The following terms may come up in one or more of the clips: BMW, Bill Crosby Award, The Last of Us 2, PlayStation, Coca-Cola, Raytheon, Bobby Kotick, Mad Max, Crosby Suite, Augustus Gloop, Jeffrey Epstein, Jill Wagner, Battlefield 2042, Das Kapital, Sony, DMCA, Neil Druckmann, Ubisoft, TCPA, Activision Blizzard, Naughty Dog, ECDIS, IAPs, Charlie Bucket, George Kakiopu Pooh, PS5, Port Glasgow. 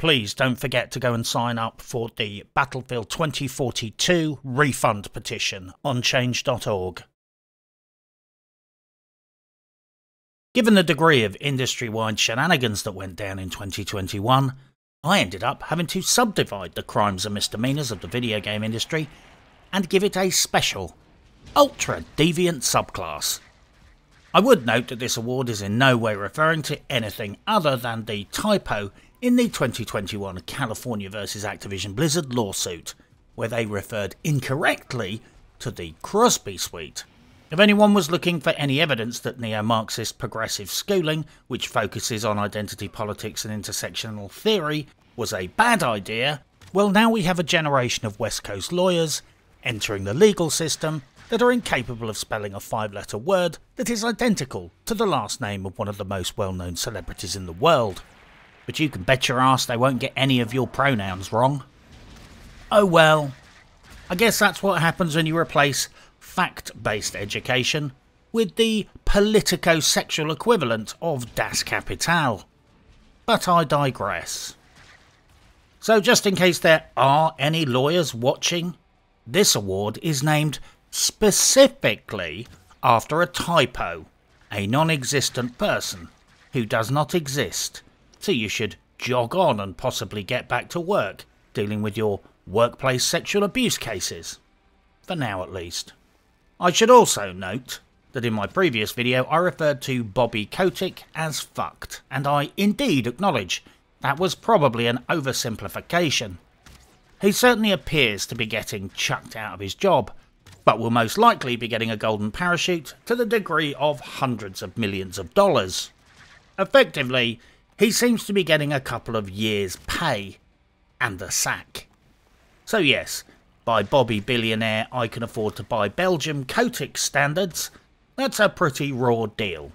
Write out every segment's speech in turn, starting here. Please don't forget to go and sign up for the Battlefield 2042 refund petition on change.org. Given the degree of industry-wide shenanigans that went down in 2021, I ended up having to subdivide the crimes and misdemeanors of the video game industry and give it a special, ultra-deviant subclass. I would note that this award is in no way referring to anything other than the typo in the 2021 California vs Activision Blizzard lawsuit, where they referred incorrectly to the Crosby Suite. If anyone was looking for any evidence that neo-Marxist progressive schooling, which focuses on identity politics and intersectional theory, was a bad idea, well, now we have a generation of West Coast lawyers entering the legal system that are incapable of spelling a five-letter word that is identical to the last name of one of the most well-known celebrities in the world. But you can bet your ass they won't get any of your pronouns wrong. Oh well. I guess that's what happens when you replace fact-based education with the politico-sexual equivalent of Das Kapital. But I digress. So just in case there are any lawyers watching, this award is named specifically after a typo, a non-existent person who does not exist, so you should jog on and possibly get back to work dealing with your workplace sexual abuse cases. For now at least. I should also note that in my previous video I referred to Bobby Kotick as fucked, and I indeed acknowledge that was probably an oversimplification. He certainly appears to be getting chucked out of his job, but will most likely be getting a golden parachute to the degree of hundreds of millions of dollars. Effectively, he seems to be getting a couple of years' pay and the sack. So yes, by Bobby billionaire I can afford to buy Belgium Kotick standards, that's a pretty raw deal.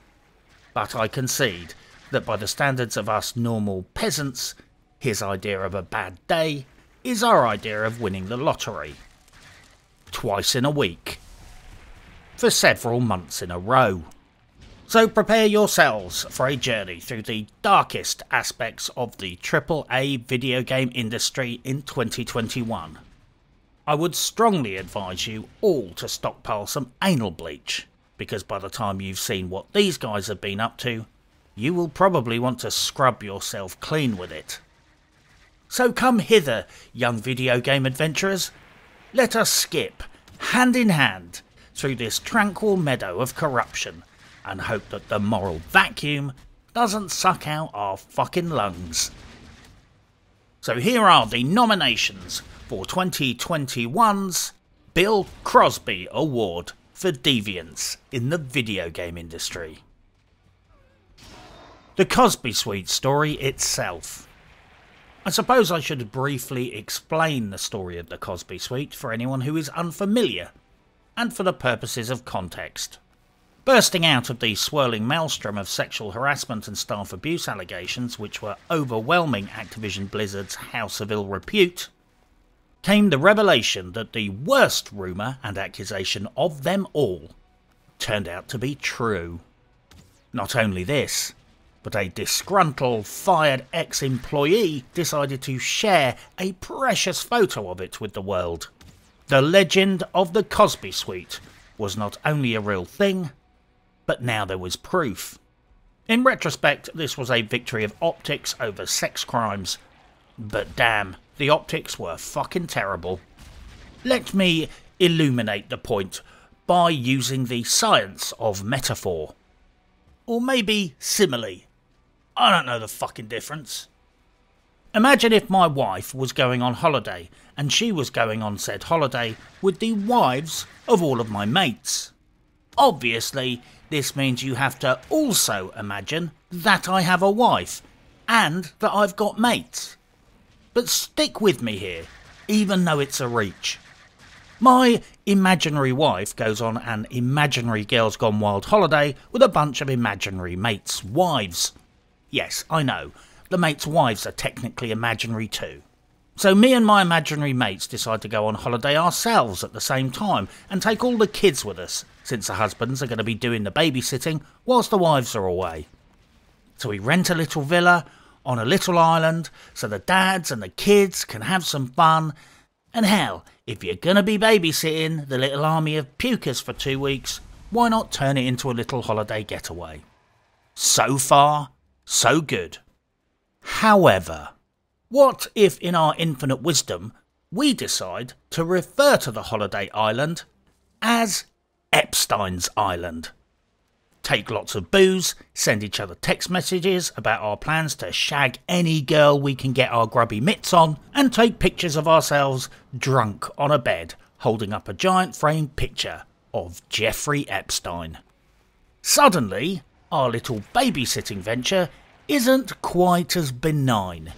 But I concede that by the standards of us normal peasants, his idea of a bad day is our idea of winning the lottery. Twice in a week. For several months in a row. So prepare yourselves for a journey through the darkest aspects of the AAA video game industry in 2021. I would strongly advise you all to stockpile some anal bleach, because by the time you've seen what these guys have been up to, you will probably want to scrub yourself clean with it. So come hither, young video game adventurers. Let us skip, hand in hand, through this tranquil meadow of corruption, and hope that the moral vacuum doesn't suck out our fucking lungs. So here are the nominations for 2021's Bill Crosby Award for Deviance in the Video Game Industry. The Crosby Suite story itself. I suppose I should briefly explain the story of the Crosby Suite for anyone who is unfamiliar, and for the purposes of context. Bursting out of the swirling maelstrom of sexual harassment and staff abuse allegations which were overwhelming Activision Blizzard's house of ill repute, came the revelation that the worst rumour and accusation of them all turned out to be true. Not only this, but a disgruntled, fired ex-employee decided to share a precious photo of it with the world. The legend of the Crosby Suite was not only a real thing, but now there was proof. In retrospect, this was a victory of optics over sex crimes, but damn, the optics were fucking terrible. Let me illuminate the point by using the science of metaphor. Or maybe simile. I don't know the fucking difference. Imagine if my wife was going on holiday, and she was going on said holiday with the wives of all of my mates. Obviously, this means you have to also imagine that I have a wife, and that I've got mates. But stick with me here, even though it's a reach. My imaginary wife goes on an imaginary Girls Gone Wild holiday with a bunch of imaginary mates' wives. Yes, I know, the mates' wives are technically imaginary too. So me and my imaginary mates decide to go on holiday ourselves at the same time and take all the kids with us, since the husbands are going to be doing the babysitting whilst the wives are away. So we rent a little villa on a little island so the dads and the kids can have some fun. And hell, if you're going to be babysitting the little army of pukers for 2 weeks, why not turn it into a little holiday getaway? So far, so good. However, what if in our infinite wisdom we decide to refer to the holiday island as Epstein's Island? Take lots of booze, send each other text messages about our plans to shag any girl we can get our grubby mitts on, and take pictures of ourselves drunk on a bed holding up a giant framed picture of Jeffrey Epstein. Suddenly, our little babysitting venture isn't quite as benign.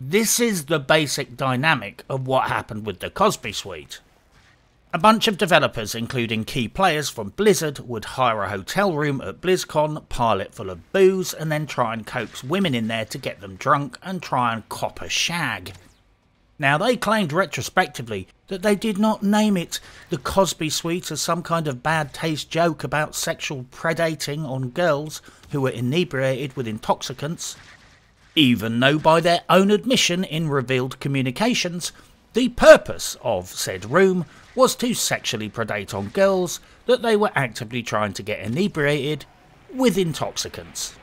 This is the basic dynamic of what happened with the Crosby Suite. A bunch of developers, including key players from Blizzard, would hire a hotel room at BlizzCon, pile it full of booze, and then try and coax women in there to get them drunk and try and cop a shag. Now, they claimed retrospectively that they did not name it the Crosby Suite as some kind of bad taste joke about sexual predating on girls who were inebriated with intoxicants, even though by their own admission in revealed communications, the purpose of said room was to sexually predate on girls that they were actively trying to get inebriated with intoxicants.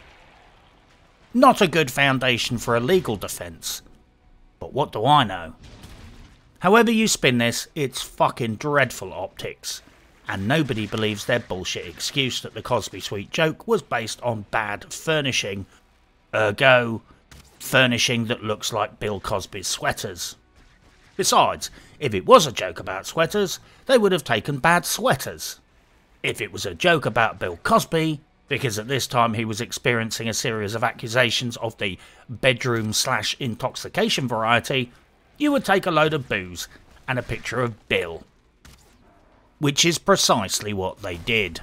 Not a good foundation for a legal defence, but what do I know? However you spin this, it's fucking dreadful optics, and nobody believes their bullshit excuse that the Crosby Suite joke was based on bad furnishing, ergo, furnishing that looks like Bill Crosby's sweaters. Besides, if it was a joke about sweaters, they would have taken bad sweaters. If it was a joke about Bill Crosby, because at this time he was experiencing a series of accusations of the bedroom/intoxication variety, you would take a load of booze and a picture of Bill. Which is precisely what they did.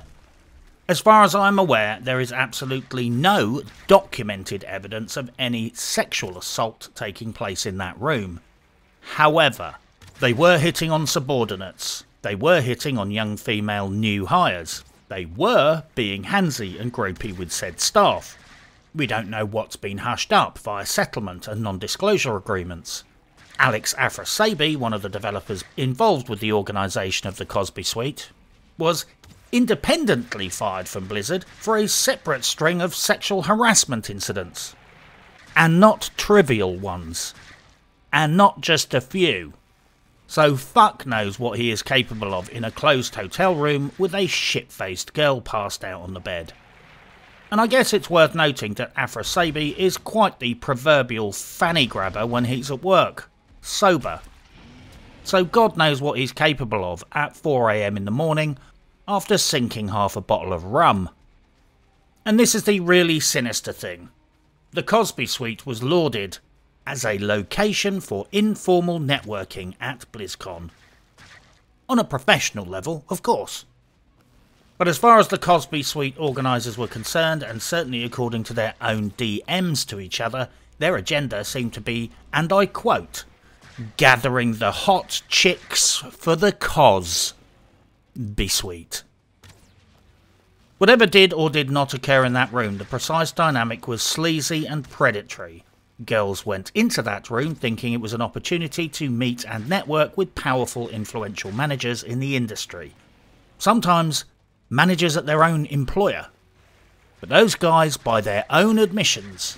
As far as I'm aware, there is absolutely no documented evidence of any sexual assault taking place in that room. However, they were hitting on subordinates, they were hitting on young female new hires, they were being handsy and gropey with said staff. We don't know what's been hushed up via settlement and non-disclosure agreements. Alex Afrasiabi, one of the developers involved with the organisation of the Crosby Suite, was independently fired from Blizzard for a separate string of sexual harassment incidents. And not trivial ones. And not just a few. So fuck knows what he is capable of in a closed hotel room with a shit-faced girl passed out on the bed. And I guess it's worth noting that Afrasiabi is quite the proverbial fanny grabber when he's at work, sober. So God knows what he's capable of at 4 AM in the morning, after sinking half a bottle of rum. And this is the really sinister thing. The Crosby Suite was lauded as a location for informal networking at BlizzCon. On a professional level, of course. But as far as the Crosby Suite organisers were concerned, and certainly according to their own DMs to each other, their agenda seemed to be, and I quote, gathering the hot chicks for the cause. Be sweet. Whatever did or did not occur in that room, the precise dynamic was sleazy and predatory. Girls went into that room thinking it was an opportunity to meet and network with powerful, influential managers in the industry. Sometimes managers at their own employer. But those guys, by their own admissions,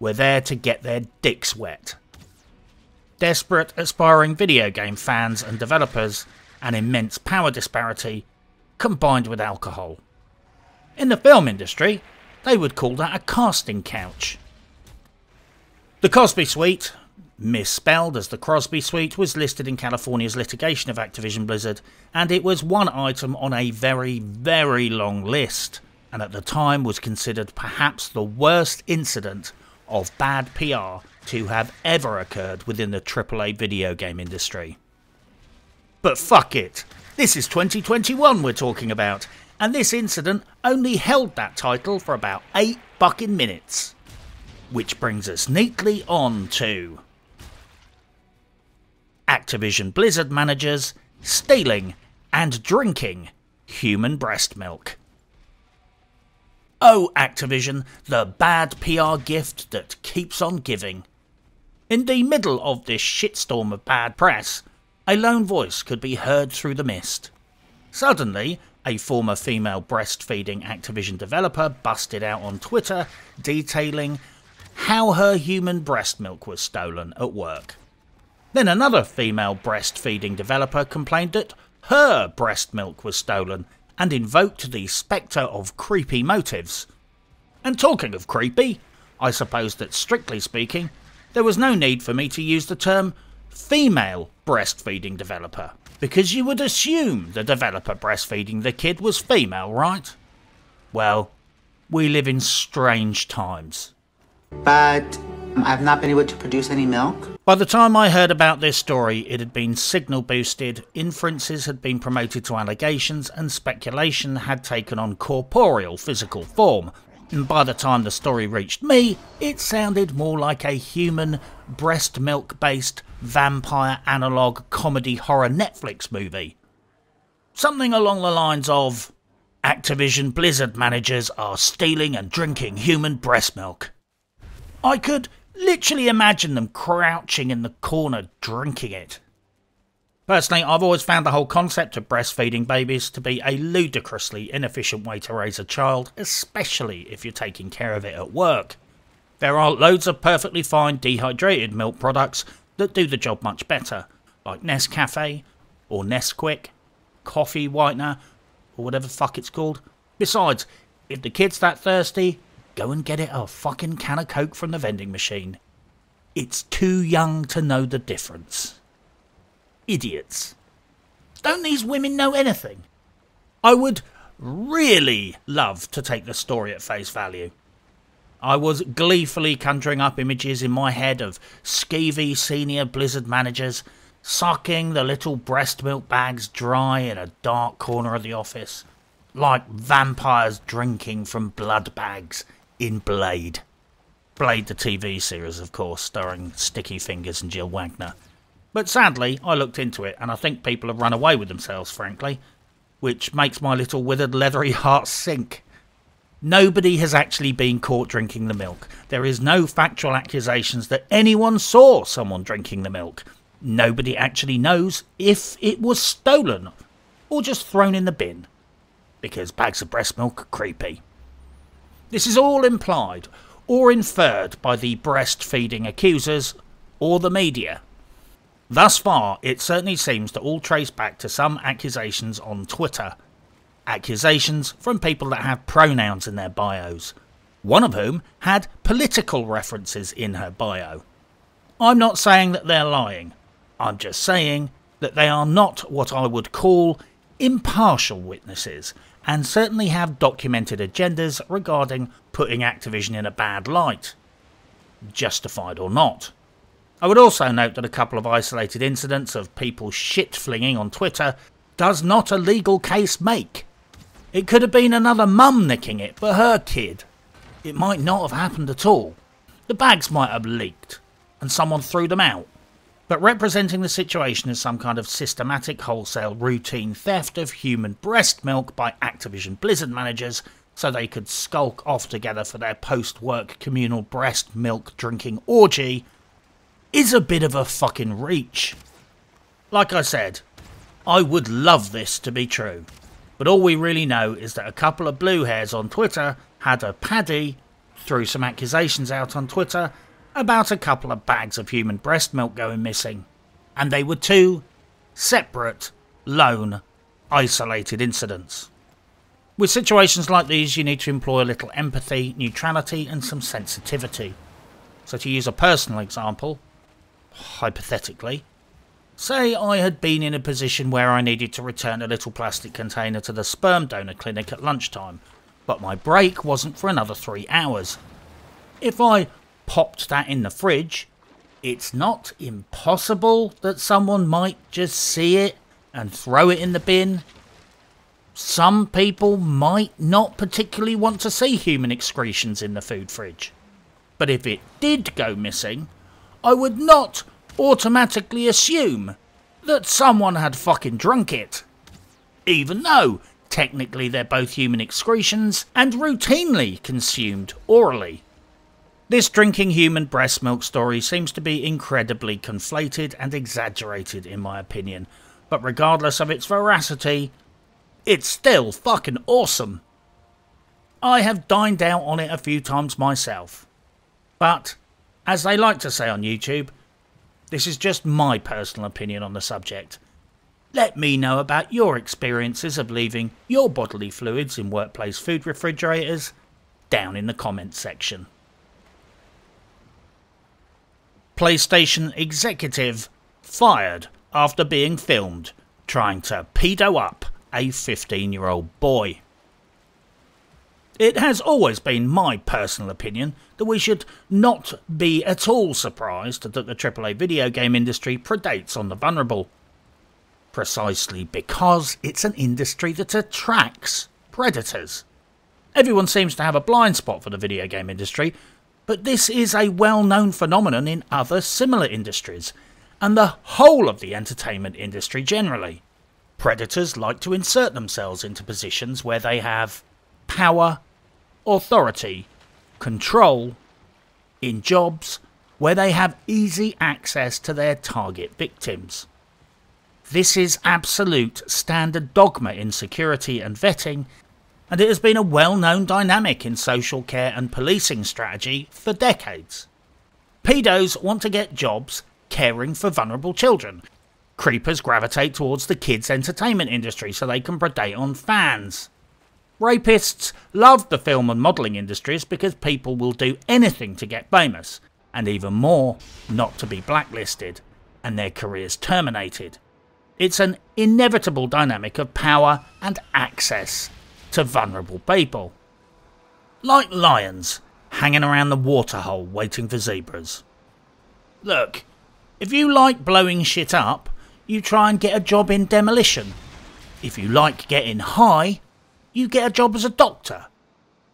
were there to get their dicks wet. Desperate, aspiring video game fans and developers, an immense power disparity, combined with alcohol. In the film industry, they would call that a casting couch. The Crosby Suite, misspelled as the Crosby Suite, was listed in California's litigation of Activision Blizzard, and it was one item on a very, very long list, and at the time was considered perhaps the worst incident of bad PR to have ever occurred within the AAA video game industry. But fuck it, this is 2021 we're talking about, and this incident only held that title for about 8 fucking minutes. Which brings us neatly on to Activision Blizzard managers stealing and drinking human breast milk. Oh, Activision, the bad PR gift that keeps on giving. In the middle of this shitstorm of bad press, a lone voice could be heard through the mist. Suddenly, a former female breastfeeding Activision developer busted out on Twitter detailing how her human breast milk was stolen at work. Then another female breastfeeding developer complained that her breast milk was stolen and invoked the spectre of creepy motives. And talking of creepy, I suppose that strictly speaking, there was no need for me to use the term female breastfeeding developer, because you would assume the developer breastfeeding the kid was female, right? Well, we live in strange times. But I've not been able to produce any milk. By the time I heard about this story, it had been signal boosted, inferences had been promoted to allegations, and speculation had taken on corporeal physical form. And by the time the story reached me, it sounded more like a human, breast milk-based, vampire analogue comedy horror Netflix movie. Something along the lines of, Activision Blizzard managers are stealing and drinking human breast milk. I could literally imagine them crouching in the corner drinking it. Personally, I've always found the whole concept of breastfeeding babies to be a ludicrously inefficient way to raise a child, especially if you're taking care of it at work. There are loads of perfectly fine dehydrated milk products that do the job much better, like Nescafe, or Nesquik, Coffee Whitener, or whatever the fuck it's called. Besides, if the kid's that thirsty, go and get it a fucking can of Coke from the vending machine. It's too young to know the difference. Idiots. Don't these women know anything? I would really love to take the story at face value. I was gleefully conjuring up images in my head of skeevy senior Blizzard managers sucking the little breast milk bags dry in a dark corner of the office, like vampires drinking from blood bags in Blade. Blade the TV series, of course, starring Sticky Fingers and Jill Wagner. But sadly, I looked into it, and I think people have run away with themselves, frankly, which makes my little withered, leathery heart sink. Nobody has actually been caught drinking the milk. There is no factual accusations that anyone saw someone drinking the milk. Nobody actually knows if it was stolen or just thrown in the bin, because bags of breast milk are creepy. This is all implied or inferred by the breastfeeding accusers or the media. Thus far, it certainly seems to all trace back to some accusations on Twitter. Accusations from people that have pronouns in their bios. One of whom had political references in her bio. I'm not saying that they're lying. I'm just saying that they are not what I would call impartial witnesses, and certainly have documented agendas regarding putting Activision in a bad light. Justified or not. I would also note that a couple of isolated incidents of people shit-flinging on Twitter does not a legal case make. It could have been another mum nicking it for her kid. It might not have happened at all. The bags might have leaked, and someone threw them out. But representing the situation as some kind of systematic wholesale routine theft of human breast milk by Activision Blizzard managers so they could skulk off together for their post-work communal breast milk drinking orgy is a bit of a fucking reach. Like I said, I would love this to be true, but all we really know is that a couple of blue hairs on Twitter had a paddy, threw some accusations out on Twitter about a couple of bags of human breast milk going missing, and they were two separate, lone, isolated incidents. With situations like these, you need to employ a little empathy, neutrality, and some sensitivity. So to use a personal example, hypothetically, say I had been in a position where I needed to return a little plastic container to the sperm donor clinic at lunchtime, but my break wasn't for another 3 hours. If I popped that in the fridge, it's not impossible that someone might just see it and throw it in the bin. Some people might not particularly want to see human excretions in the food fridge. But if it did go missing, I would not automatically assume that someone had fucking drunk it, even though technically they're both human excretions and routinely consumed orally. This drinking human breast milk story seems to be incredibly conflated and exaggerated in my opinion, but regardless of its veracity, it's still fucking awesome. I have dined out on it a few times myself, but as they like to say on YouTube, this is just my personal opinion on the subject. Let me know about your experiences of leaving your bodily fluids in workplace food refrigerators down in the comments section. PlayStation executive fired after being filmed trying to pedo up a 15-year-old boy. It has always been my personal opinion that we should not be at all surprised that the AAA video game industry predates on the vulnerable, precisely because it's an industry that attracts predators. Everyone seems to have a blind spot for the video game industry, but this is a well-known phenomenon in other similar industries, and the whole of the entertainment industry generally. Predators like to insert themselves into positions where they have power, authority, control, in jobs where they have easy access to their target victims. This is absolute standard dogma in security and vetting, and it has been a well-known dynamic in social care and policing strategy for decades. Pedos want to get jobs caring for vulnerable children. Creepers gravitate towards the kids' entertainment industry so they can predate on fans. Rapists love the film and modelling industries because people will do anything to get famous, and even more, not to be blacklisted, and their careers terminated. It's an inevitable dynamic of power and access to vulnerable people. Like lions hanging around the waterhole waiting for zebras. Look, if you like blowing shit up, you try and get a job in demolition. If you like getting high, you get a job as a doctor.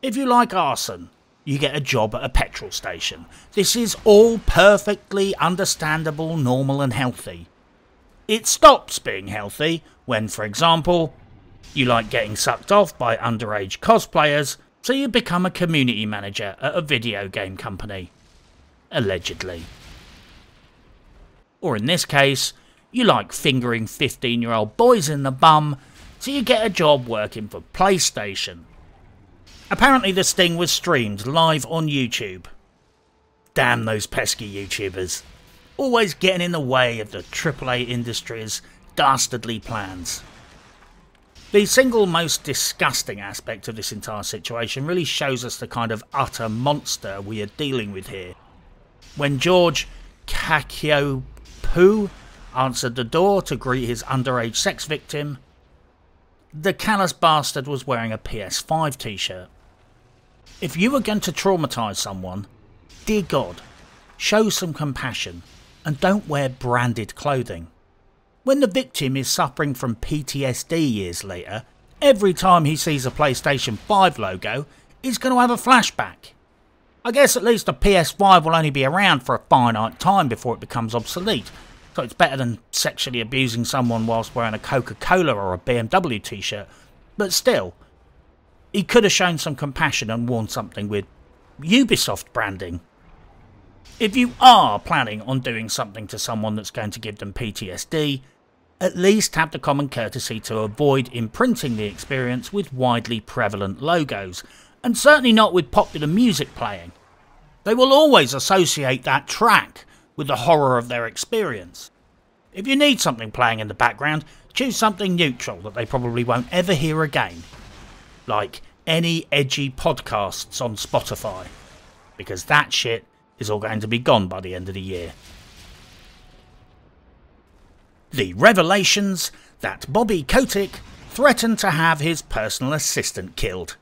If you like arson, you get a job at a petrol station. This is all perfectly understandable, normal and healthy. It stops being healthy when, for example, you like getting sucked off by underage cosplayers, so you become a community manager at a video game company. Allegedly. Or in this case, you like fingering 15-year-old boys in the bum, so you get a job working for PlayStation. Apparently this thing was streamed live on YouTube. Damn those pesky YouTubers. Always getting in the way of the AAA industry's dastardly plans. The single most disgusting aspect of this entire situation really shows us the kind of utter monster we are dealing with here. When George Kakiopu Pooh answered the door to greet his underage sex victim, the callous bastard was wearing a PS5 t-shirt. If you were going to traumatise someone, dear God, show some compassion and don't wear branded clothing. When the victim is suffering from PTSD years later, every time he sees a PlayStation 5 logo, he's going to have a flashback. I guess at least the PS5 will only be around for a finite time before it becomes obsolete, so it's better than sexually abusing someone whilst wearing a Coca-Cola or a BMW t-shirt, but still, he could have shown some compassion and worn something with Ubisoft branding. If you are planning on doing something to someone that's going to give them PTSD, at least have the common courtesy to avoid imprinting the experience with widely prevalent logos, and certainly not with popular music playing. They will always associate that track with the horror of their experience. If you need something playing in the background, choose something neutral that they probably won't ever hear again, like any edgy podcasts on Spotify, because that shit is all going to be gone by the end of the year. The revelations that Bobby Kotick threatened to have his personal assistant killed.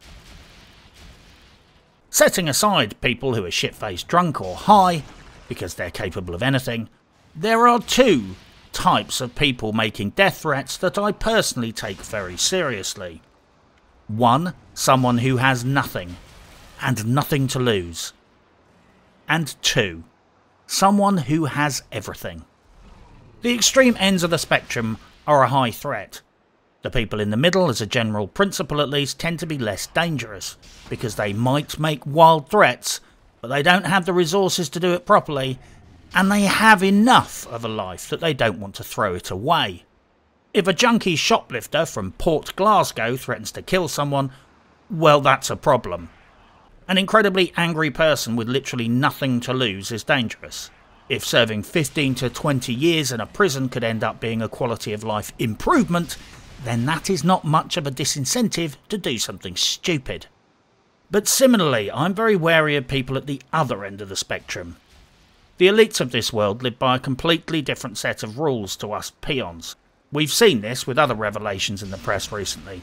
Setting aside people who are shit-faced drunk or high, because they're capable of anything, there are two types of people making death threats that I personally take very seriously. One, someone who has nothing, and nothing to lose. And two, someone who has everything. The extreme ends of the spectrum are a high threat. The people in the middle, as a general principle at least, tend to be less dangerous, because they might make wild threats, but they don't have the resources to do it properly, and they have enough of a life that they don't want to throw it away. If a junkie shoplifter from Port Glasgow threatens to kill someone, well, that's a problem. An incredibly angry person with literally nothing to lose is dangerous. If serving 15 to 20 years in a prison could end up being a quality of life improvement, then that is not much of a disincentive to do something stupid. But similarly, I'm very wary of people at the other end of the spectrum. The elites of this world live by a completely different set of rules to us peons. We've seen this with other revelations in the press recently.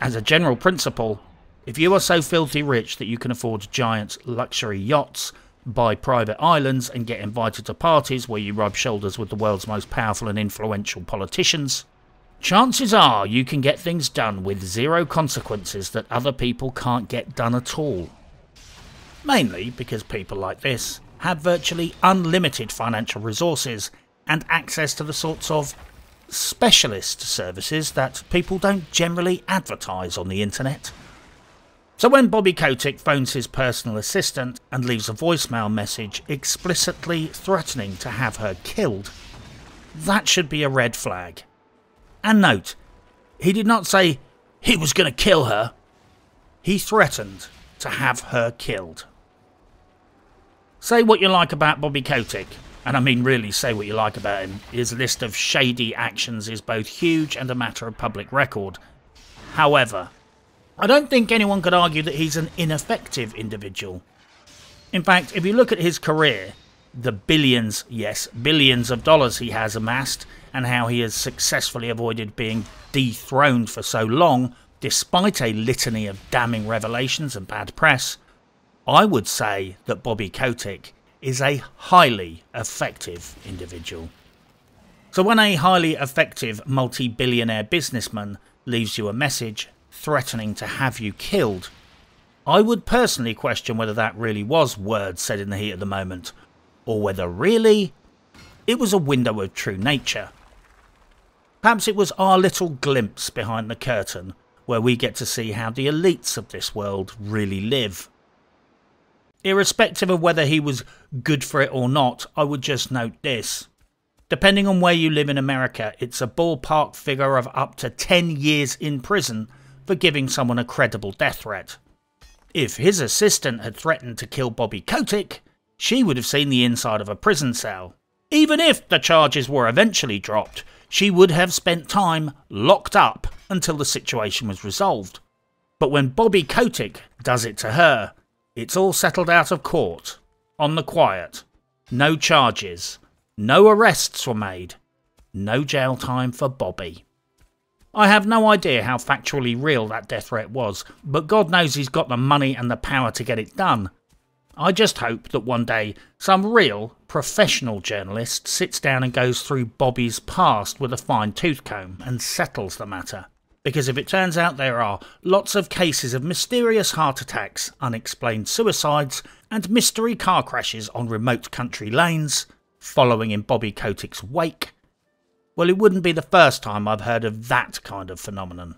As a general principle, if you are so filthy rich that you can afford giant luxury yachts, buy private islands and get invited to parties where you rub shoulders with the world's most powerful and influential politicians, chances are you can get things done with zero consequences that other people can't get done at all. Mainly because people like this have virtually unlimited financial resources and access to the sorts of specialist services that people don't generally advertise on the internet. So when Bobby Kotick phones his personal assistant and leaves a voicemail message explicitly threatening to have her killed, that should be a red flag. And note, he did not say he was going to kill her. He threatened to have her killed. Say what you like about Bobby Kotick, and I mean really say what you like about him, his list of shady actions is both huge and a matter of public record. However, I don't think anyone could argue that he's an ineffective individual. In fact, if you look at his career, the billions, yes, billions of dollars he has amassed, and how he has successfully avoided being dethroned for so long, despite a litany of damning revelations and bad press, I would say that Bobby Kotick is a highly effective individual. So when a highly effective multi-billionaire businessman leaves you a message threatening to have you killed, I would personally question whether that really was words said in the heat of the moment, or whether really it was a window of true nature. Perhaps it was our little glimpse behind the curtain where we get to see how the elites of this world really live. Irrespective of whether he was good for it or not, I would just note this. Depending on where you live in America, it's a ballpark figure of up to 10 years in prison for giving someone a credible death threat. If his assistant had threatened to kill Bobby Kotick, she would have seen the inside of a prison cell. Even if the charges were eventually dropped, she would have spent time locked up until the situation was resolved. But when Bobby Kotick does it to her, it's all settled out of court, on the quiet. No charges, no arrests were made, no jail time for Bobby. I have no idea how factually real that death threat was, but God knows he's got the money and the power to get it done. I just hope that one day some real, professional journalist sits down and goes through Bobby's past with a fine tooth comb and settles the matter. Because if it turns out there are lots of cases of mysterious heart attacks, unexplained suicides, and mystery car crashes on remote country lanes, following in Bobby Kotick's wake, well, it wouldn't be the first time I've heard of that kind of phenomenon.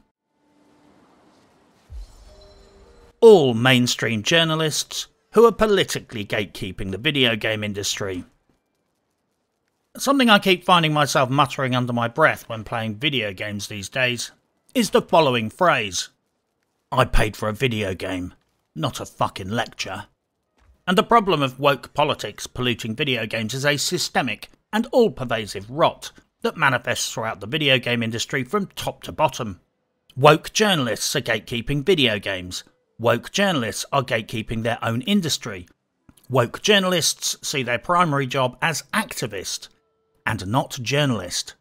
All mainstream journalists who are politically gatekeeping the video game industry. Something I keep finding myself muttering under my breath when playing video games these days is the following phrase. I paid for a video game, not a fucking lecture. And the problem of woke politics polluting video games is a systemic and all-pervasive rot that manifests throughout the video game industry from top to bottom. Woke journalists are gatekeeping video games. Woke journalists are gatekeeping their own industry. Woke journalists see their primary job as activist and not journalist.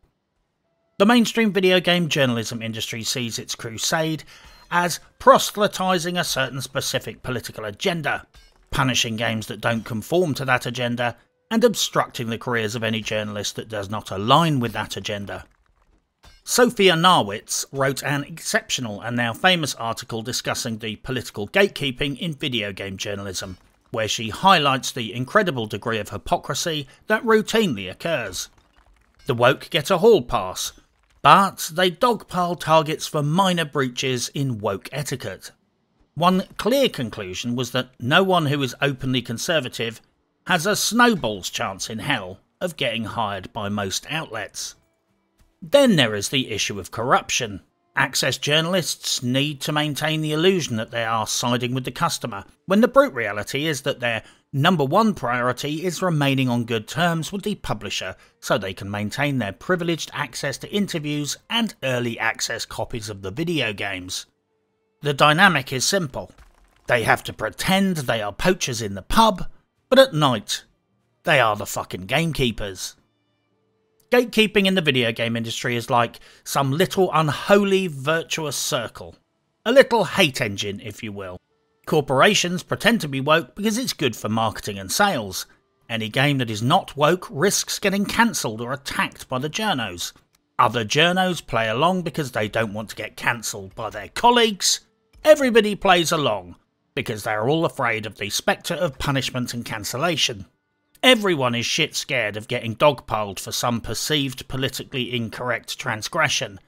The mainstream video game journalism industry sees its crusade as proselytising a certain specific political agenda, punishing games that don't conform to that agenda, and obstructing the careers of any journalist that does not align with that agenda. Sophia Narwitz wrote an exceptional and now famous article discussing the political gatekeeping in video game journalism, where she highlights the incredible degree of hypocrisy that routinely occurs. The woke get a hall pass, but they dogpile targets for minor breaches in woke etiquette. One clear conclusion was that no one who is openly conservative has a snowball's chance in hell of getting hired by most outlets. Then there is the issue of corruption. Access journalists need to maintain the illusion that they are siding with the customer, when the brute reality is that their number one priority is remaining on good terms with the publisher so they can maintain their privileged access to interviews and early access copies of the video games. The dynamic is simple. They have to pretend they are poachers in the pub, but at night, they are the fucking gamekeepers. Gatekeeping in the video game industry is like some little unholy virtuous circle. A little hate engine, if you will. Corporations pretend to be woke because it's good for marketing and sales. Any game that is not woke risks getting cancelled or attacked by the journos. Other journos play along because they don't want to get cancelled by their colleagues. Everybody plays along because they are all afraid of the spectre of punishment and cancellation. Everyone is shit scared of getting dogpiled for some perceived politically incorrect transgression,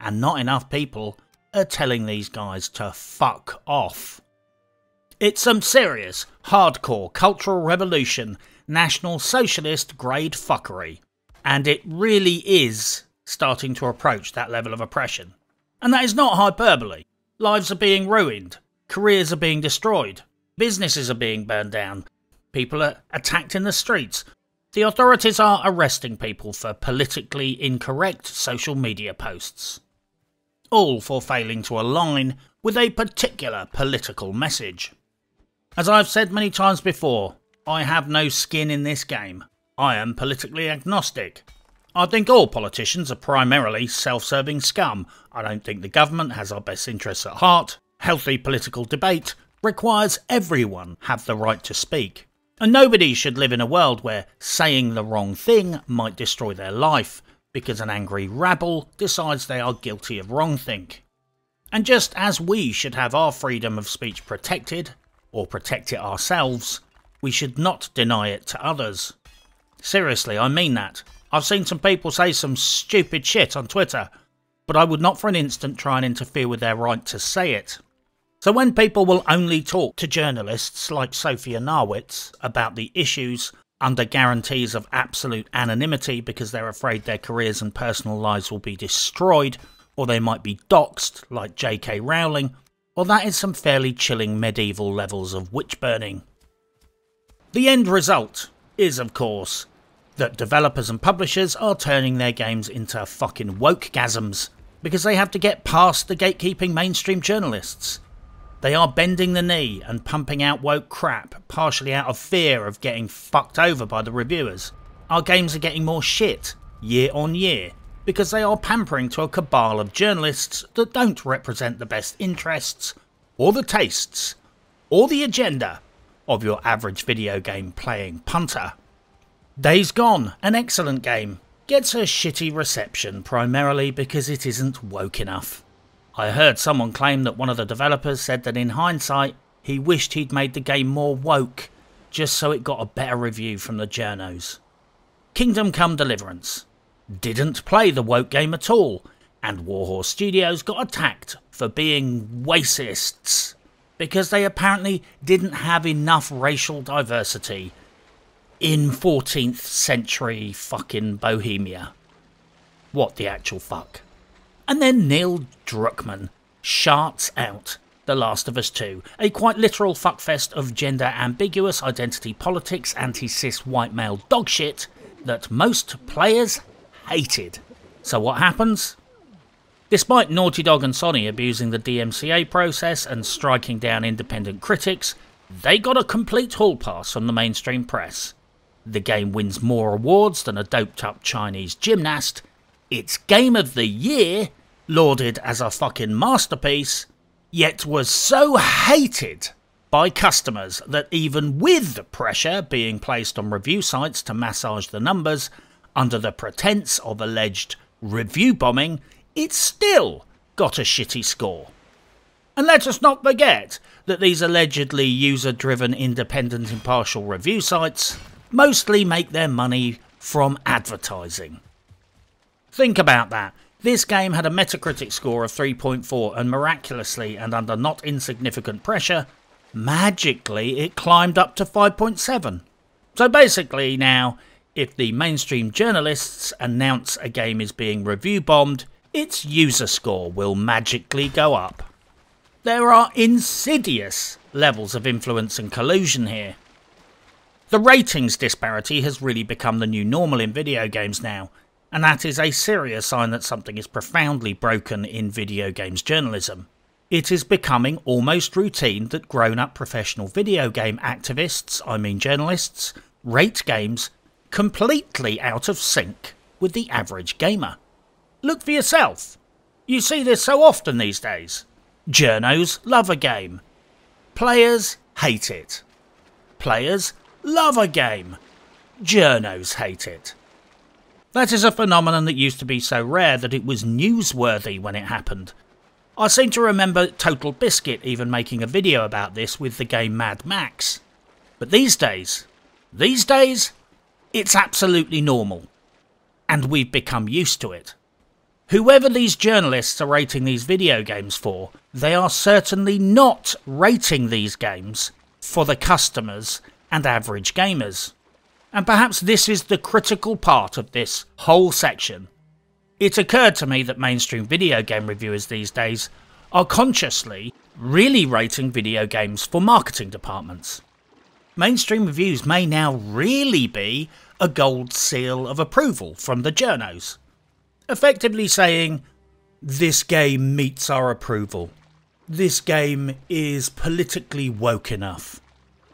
and not enough people are telling these guys to fuck off. It's some serious, hardcore cultural revolution, National Socialist grade fuckery, and it really is starting to approach that level of oppression. And that is not hyperbole. Lives are being ruined, careers are being destroyed, businesses are being burned down, people are attacked in the streets, the authorities are arresting people for politically incorrect social media posts. All for failing to align with a particular political message. As I've said many times before, I have no skin in this game. I am politically agnostic. I think all politicians are primarily self-serving scum. I don't think the government has our best interests at heart. Healthy political debate requires everyone have the right to speak. And nobody should live in a world where saying the wrong thing might destroy their life because an angry rabble decides they are guilty of wrongthink. And just as we should have our freedom of speech protected, or protect it ourselves, we should not deny it to others. Seriously, I mean that. I've seen some people say some stupid shit on Twitter, but I would not for an instant try and interfere with their right to say it. So when people will only talk to journalists like Sophia Narwitz about the issues under guarantees of absolute anonymity because they're afraid their careers and personal lives will be destroyed, or they might be doxxed like J.K. Rowling, well, that is some fairly chilling medieval levels of witch-burning. The end result is, of course, that developers and publishers are turning their games into fucking wokegasms because they have to get past the gatekeeping mainstream journalists. They are bending the knee and pumping out woke crap, partially out of fear of getting fucked over by the reviewers. Our games are getting more shit, year on year, because they are pampering to a cabal of journalists that don't represent the best interests, or the tastes, or the agenda of your average video game playing punter. Days Gone, an excellent game, gets a shitty reception primarily because it isn't woke enough. I heard someone claim that one of the developers said that in hindsight, he wished he'd made the game more woke, just so it got a better review from the journos. Kingdom Come Deliverance didn't play the woke game at all, and Warhorse Studios got attacked for being racists, because they apparently didn't have enough racial diversity in 14th century fucking Bohemia. What the actual fuck? And then Neil Druckmann sharts out The Last of Us 2, a quite literal fuckfest of gender ambiguous identity politics, anti-cis white male dogshit that most players hated. So what happens? Despite Naughty Dog and Sony abusing the DMCA process and striking down independent critics, they got a complete hall pass from the mainstream press. The game wins more awards than a doped-up Chinese gymnast. Its Game of the Year, lauded as a fucking masterpiece, yet was so hated by customers that even with the pressure being placed on review sites to massage the numbers, under the pretense of alleged review bombing, it still got a shitty score. And let us not forget that these allegedly user-driven, independent, impartial review sites mostly make their money from advertising. Think about that. This game had a Metacritic score of 3.4 and miraculously and under not insignificant pressure, magically it climbed up to 5.7. So basically now, if the mainstream journalists announce a game is being review bombed, its user score will magically go up. There are insidious levels of influence and collusion here. The ratings disparity has really become the new normal in video games now, and that is a serious sign that something is profoundly broken in video games journalism. It is becoming almost routine that grown-up professional video game activists, I mean journalists, rate games completely out of sync with the average gamer. Look for yourself. You see this so often these days. Journos love a game. Players hate it. Players love a game. Journos hate it. That is a phenomenon that used to be so rare that it was newsworthy when it happened. I seem to remember Total Biscuit even making a video about this with the game Mad Max. But these days, it's absolutely normal. And we've become used to it. Whoever these journalists are rating these video games for, they are certainly not rating these games for the customers and average gamers. And perhaps this is the critical part of this whole section. It occurred to me that mainstream video game reviewers these days are consciously really rating video games for marketing departments. Mainstream reviews may now really be a gold seal of approval from the journos, effectively saying, this game meets our approval. This game is politically woke enough.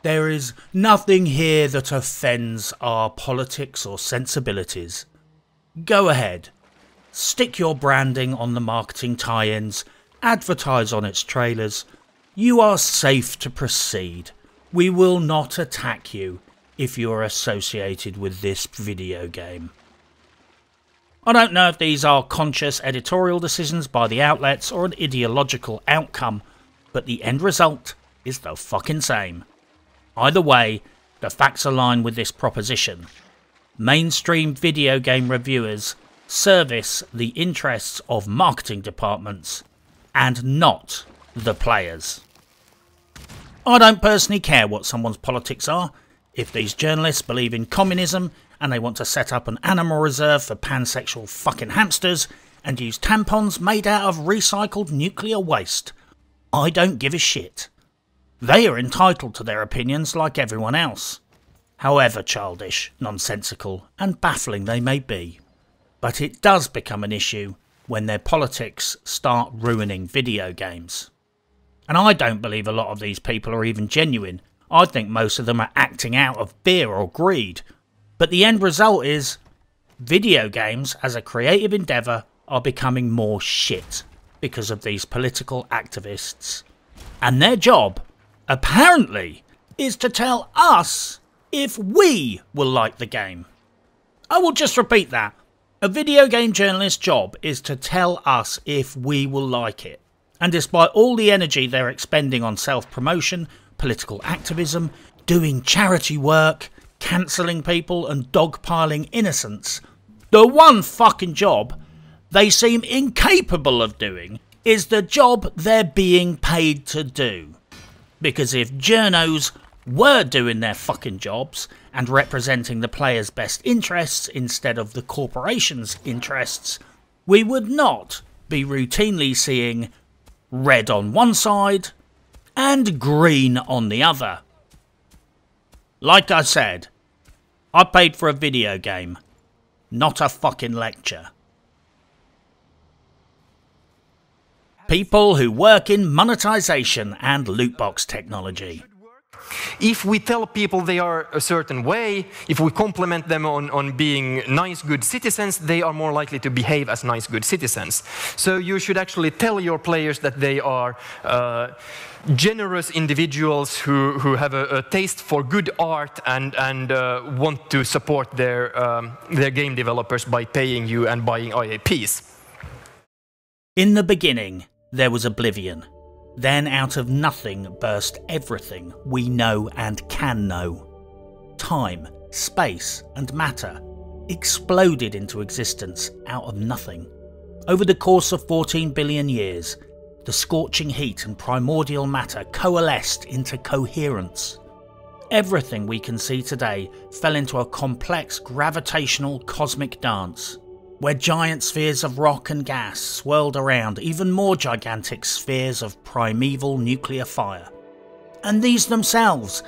There is nothing here that offends our politics or sensibilities. Go ahead. Stick your branding on the marketing tie-ins. Advertise on its trailers. You are safe to proceed. We will not attack you if you are associated with this video game. I don't know if these are conscious editorial decisions by the outlets or an ideological outcome, but the end result is the fucking same. Either way, the facts align with this proposition. Mainstream video game reviewers service the interests of marketing departments and not the players. I don't personally care what someone's politics are. If these journalists believe in communism and they want to set up an animal reserve for pansexual fucking hamsters and use tampons made out of recycled nuclear waste, I don't give a shit. They are entitled to their opinions like everyone else, however childish, nonsensical and baffling they may be. But it does become an issue when their politics start ruining video games. And I don't believe a lot of these people are even genuine. I think most of them are acting out of fear or greed. But the end result is, video games as a creative endeavour are becoming more shit because of these political activists. And their job, apparently, is to tell us if we will like the game. I will just repeat that. A video game journalist's job is to tell us if we will like it. And despite all the energy they're expending on self-promotion, political activism, doing charity work, cancelling people and dogpiling innocents, the one fucking job they seem incapable of doing is the job they're being paid to do. Because if journos were doing their fucking jobs and representing the players' best interests instead of the corporation's interests, we would not be routinely seeing red on one side and green on the other. Like I said, I paid for a video game, not a fucking lecture. People who work in monetization and loot box technology. If we tell people they are a certain way, if we compliment them on being nice, good citizens, they are more likely to behave as nice, good citizens. So you should actually tell your players that they are generous individuals who have a taste for good art and want to support their game developers by paying you and buying IAPs. In the beginning, there was oblivion. Then out of nothing burst everything we know and can know. Time, space and matter. exploded into existence out of nothing. Over the course of 14 billion years, the scorching heat and primordial matter coalesced into coherence. Everything we can see today fell into a complex gravitational cosmic dance, where giant spheres of rock and gas swirled around even more gigantic spheres of primeval nuclear fire. And these themselves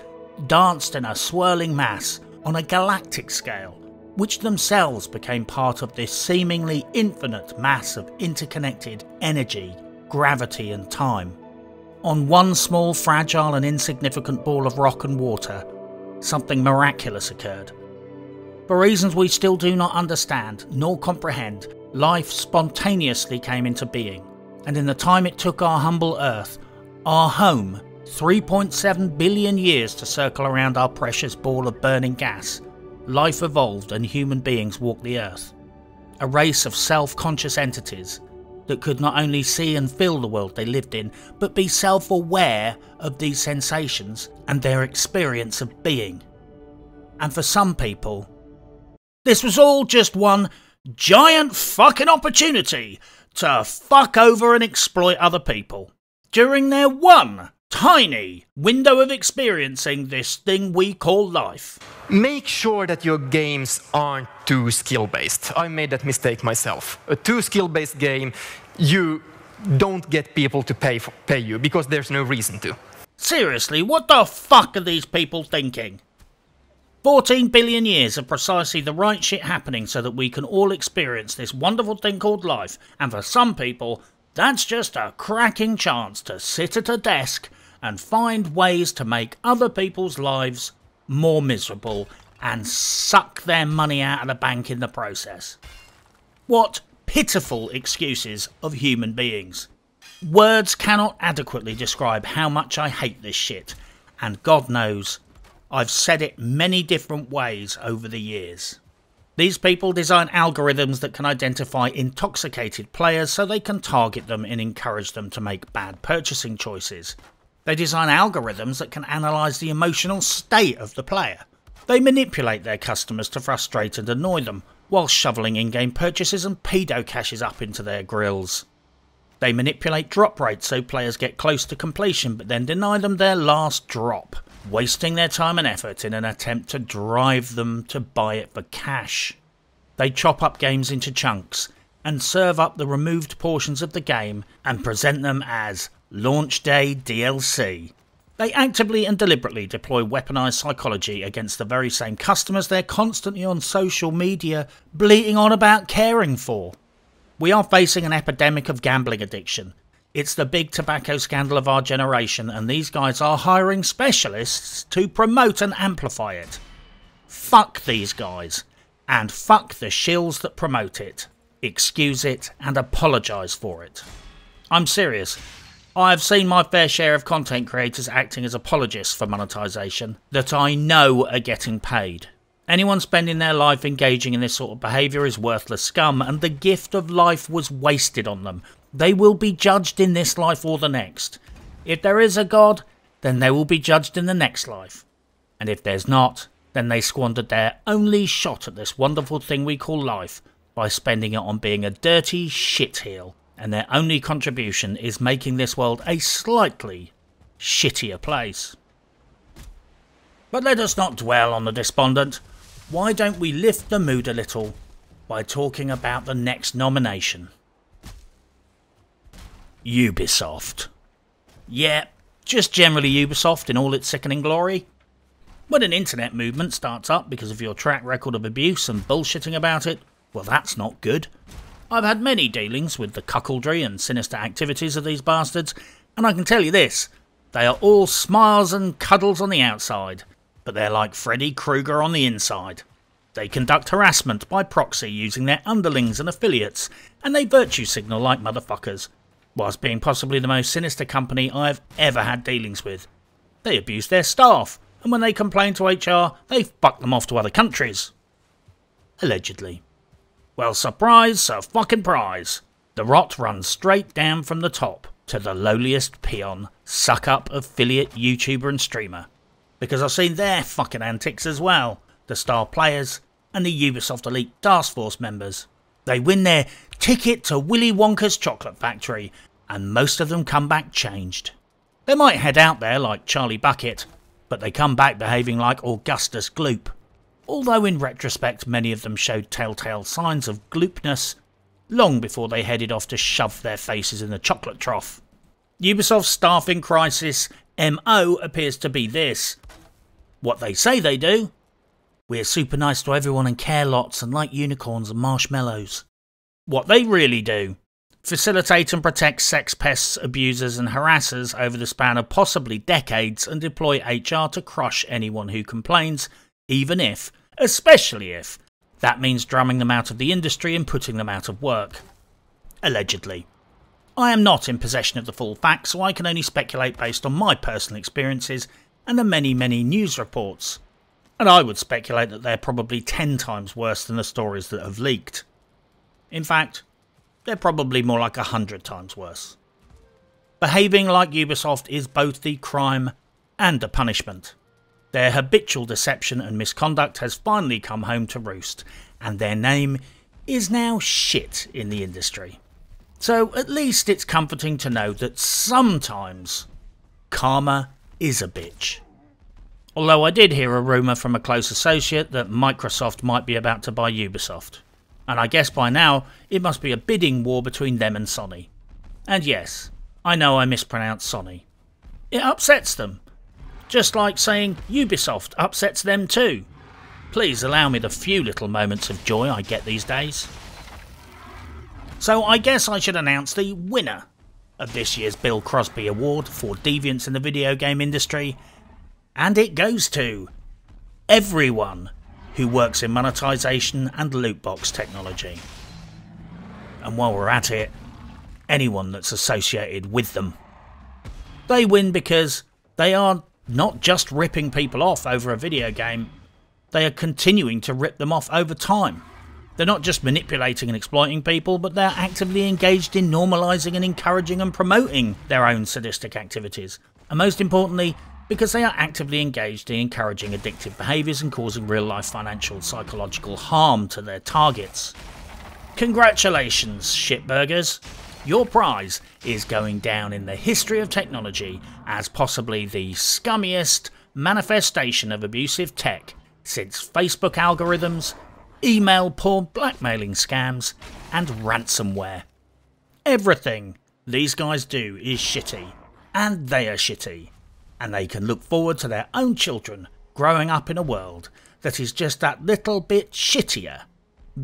danced in a swirling mass on a galactic scale, which themselves became part of this seemingly infinite mass of interconnected energy, gravity and time. On one small, fragile and insignificant ball of rock and water, something miraculous occurred. For reasons we still do not understand nor comprehend, life spontaneously came into being, and in the time it took our humble Earth, our home, 3.7 billion years to circle around our precious ball of burning gas, life evolved and human beings walked the Earth. A race of self-conscious entities that could not only see and feel the world they lived in, but be self-aware of these sensations and their experience of being. And for some people, this was all just one giant fucking opportunity to fuck over and exploit other people during their one tiny window of experiencing this thing we call life. Make sure that your games aren't too skill-based. I made that mistake myself. A too skill-based game, you don't get people to pay you because there's no reason to. Seriously, what the fuck are these people thinking? 14 billion years of precisely the right shit happening so that we can all experience this wonderful thing called life, and for some people, that's just a cracking chance to sit at a desk and find ways to make other people's lives more miserable and suck their money out of the bank in the process. What pitiful excuses of human beings. Words cannot adequately describe how much I hate this shit, and God knows, I've said it many different ways over the years. These people design algorithms that can identify intoxicated players so they can target them and encourage them to make bad purchasing choices. They design algorithms that can analyse the emotional state of the player. They manipulate their customers to frustrate and annoy them, while shoveling in-game purchases and pedo caches up into their grills. They manipulate drop rates so players get close to completion but then deny them their last drop, wasting their time and effort in an attempt to drive them to buy it for cash. They chop up games into chunks and serve up the removed portions of the game and present them as launch day DLC. They actively and deliberately deploy weaponized psychology against the very same customers they're constantly on social media bleating on about caring for. We are facing an epidemic of gambling addiction. It's the big tobacco scandal of our generation, and these guys are hiring specialists to promote and amplify it. Fuck these guys, and fuck the shills that promote it, excuse it, and apologise for it. I'm serious. I have seen my fair share of content creators acting as apologists for monetisation that I know are getting paid. Anyone spending their life engaging in this sort of behaviour is worthless scum, and the gift of life was wasted on them. They will be judged in this life or the next. If there is a God, then they will be judged in the next life. And if there's not, then they squandered their only shot at this wonderful thing we call life by spending it on being a dirty shitheel, and their only contribution is making this world a slightly shittier place. But let us not dwell on the despondent. Why don't we lift the mood a little by talking about the next nomination? Ubisoft. Yeah, just generally Ubisoft in all its sickening glory. When an internet movement starts up because of your track record of abuse and bullshitting about it, well, that's not good. I've had many dealings with the cuckoldry and sinister activities of these bastards, and I can tell you this, they are all smiles and cuddles on the outside, but they're like Freddy Krueger on the inside. They conduct harassment by proxy using their underlings and affiliates, and they virtue signal like motherfuckers, whilst being possibly the most sinister company I've ever had dealings with. They abuse their staff, and when they complain to HR, they fuck them off to other countries. Allegedly. Well, surprise, sir fucking prize. The rot runs straight down from the top to the lowliest peon, suck-up affiliate YouTuber and streamer. Because I've seen their fucking antics as well. The star players, and the Ubisoft Elite Task Force members. They win their ticket to Willy Wonka's chocolate factory, and most of them come back changed. They might head out there like Charlie Bucket, but they come back behaving like Augustus Gloop. Although in retrospect many of them showed telltale signs of gloopness long before they headed off to shove their faces in the chocolate trough. Ubisoft's staffing crisis MO appears to be this. What they say they do. We're super nice to everyone and care lots and like unicorns and marshmallows. What they really do. Facilitate and protect sex pests, abusers and harassers over the span of possibly decades and deploy HR to crush anyone who complains, even if, especially if, that means drumming them out of the industry and putting them out of work. Allegedly. I am not in possession of the full facts, so I can only speculate based on my personal experiences and the many news reports. And I would speculate that they're probably 10 times worse than the stories that have leaked. In fact, they're probably more like 100 times worse. Behaving like Ubisoft is both the crime and the punishment. Their habitual deception and misconduct has finally come home to roost, and their name is now shit in the industry. So at least it's comforting to know that sometimes karma is a bitch. Although I did hear a rumour from a close associate that Microsoft might be about to buy Ubisoft. And I guess by now it must be a bidding war between them and Sony. And yes, I know I mispronounced Sony. It upsets them. Just like saying Ubisoft upsets them too. Please allow me the few little moments of joy I get these days. So I guess I should announce the winner of this year's Bill Crosby Award for deviance in the video game industry, and it goes to everyone who works in monetization and loot box technology. And while we're at it, anyone that's associated with them. They win because they are not just ripping people off over a video game, they are continuing to rip them off over time. They're not just manipulating and exploiting people, but they're actively engaged in normalising and encouraging and promoting their own sadistic activities. And most importantly, because they are actively engaged in encouraging addictive behaviours and causing real-life financial and psychological harm to their targets. Congratulations, shitburgers! Your prize is going down in the history of technology as possibly the scummiest manifestation of abusive tech since Facebook algorithms, email porn blackmailing scams and ransomware. Everything these guys do is shitty, and they are shitty, and they can look forward to their own children growing up in a world that is just that little bit shittier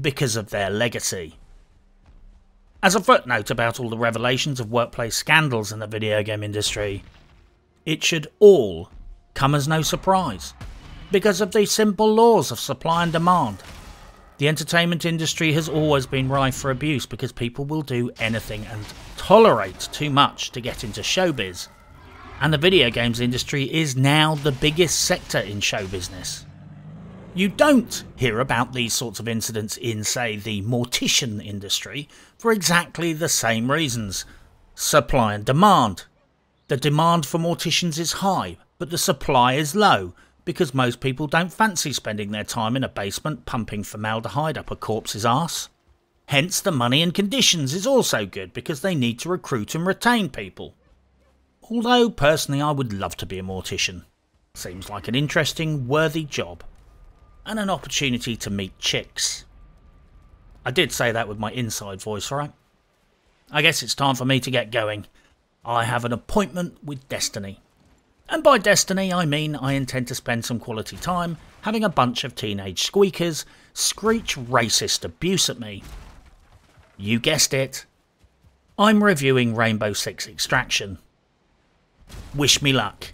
because of their legacy. As a footnote about all the revelations of workplace scandals in the video game industry, it should all come as no surprise because of the simple laws of supply and demand. The entertainment industry has always been rife for abuse because people will do anything and tolerate too much to get into showbiz. And the video games industry is now the biggest sector in show business. You don't hear about these sorts of incidents in, say, the mortician industry for exactly the same reasons. Supply and demand. The demand for morticians is high, but the supply is low, because most people don't fancy spending their time in a basement pumping formaldehyde up a corpse's arse. Hence the money and conditions is also good because they need to recruit and retain people. Although personally I would love to be a mortician. Seems like an interesting, worthy job. And an opportunity to meet chicks. I did say that with my inside voice, right? I guess it's time for me to get going. I have an appointment with Destiny. And by destiny I mean I intend to spend some quality time having a bunch of teenage squeakers screech racist abuse at me. You guessed it. I'm reviewing Rainbow Six Extraction. Wish me luck.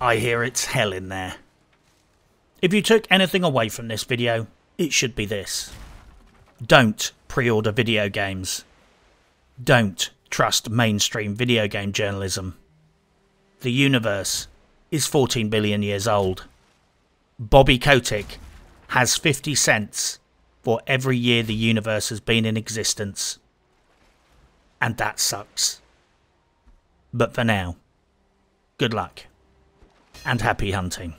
I hear it's hell in there. If you took anything away from this video, it should be this. Don't pre-order video games. Don't trust mainstream video game journalism. The universe is 14 billion years old. Bobby Kotick has 50 cents for every year the universe has been in existence. And that sucks. But for now, good luck and happy hunting.